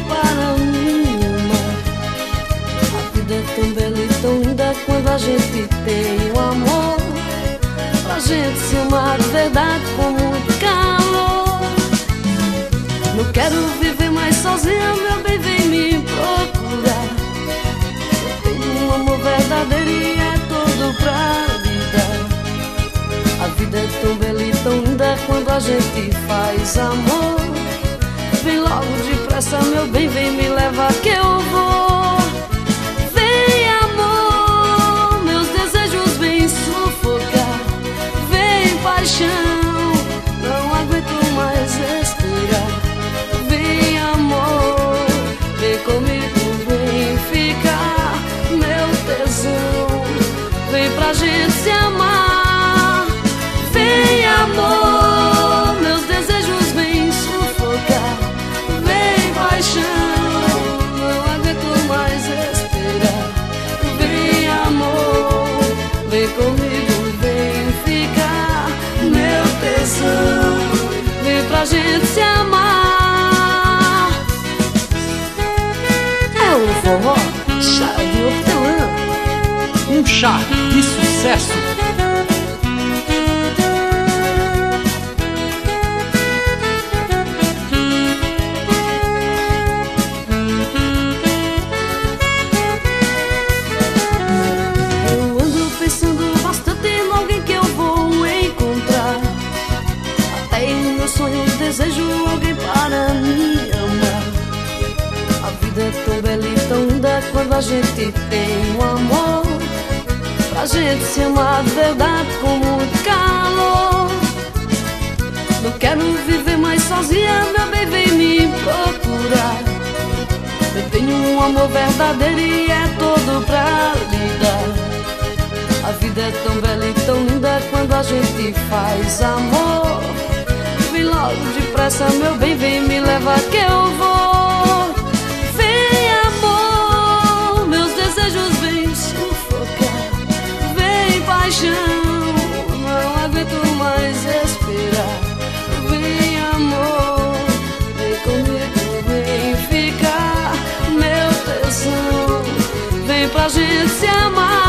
serve para nenhuma. A vida é tão bela e tão linda quando a gente tem o amor, pra gente se amar de verdade com muito calor. Não quero viver mais sozinha, meu bem, vem me procurar. Eu tenho um amor verdadeiro e é todo pra vida. A vida é tão bela e tão linda quando a gente faz amor. Vem logo depressa, meu bem, vem me levar que eu vou. Vem, amor, meus desejos vêm sufocar. Vem, paixão, não aguento mais respirar. Vem, amor, vem comigo, vem ficar. Meu tesão, vem pra gente se amar. Vem, amor, meus desejos vêm sufocar. Não aguento mais esperar. Vem, amor, vem comigo, vem ficar. Meu tesão, vem pra gente se amar. É o forró chá de hortelã, um chá de sucesso. Desejo alguém para me amar. A vida é tão bela e tão linda quando a gente tem um amor, pra gente se amar de verdade com muito calor. Não quero viver mais sozinha, meu bem, vem me procurar. Eu tenho um amor verdadeiro e é todo pra lidar. A vida é tão bela e tão linda quando a gente faz amor. Vem logo depressa, meu bem, vem me levar que eu vou. Vem, amor, meus desejos vêm sufocar. Vem, paixão, não aguento mais esperar. Vem, amor, vem comigo, vem ficar. Meu tesão, vem pra gente se amar.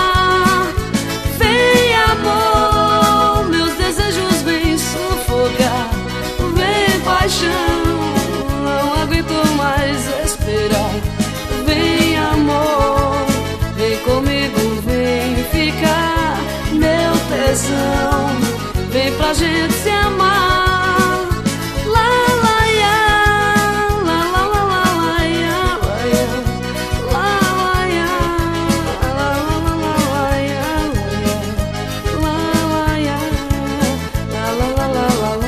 Vem, amor, meus desejos vêm sufocar. Paixão, não aguento mais esperar. Vem, amor, vem comigo, vem ficar. Meu tesão, vem pra gente se amar. Lá, lá, ia, lá, lá, lá, lá, lá, ia, lá, lá, ia, lá, lá, lá, lá, ia, lá, lá, ia, lá, lá, lá, lá, lá, lá, lá.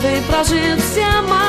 Vem pra gente se amar.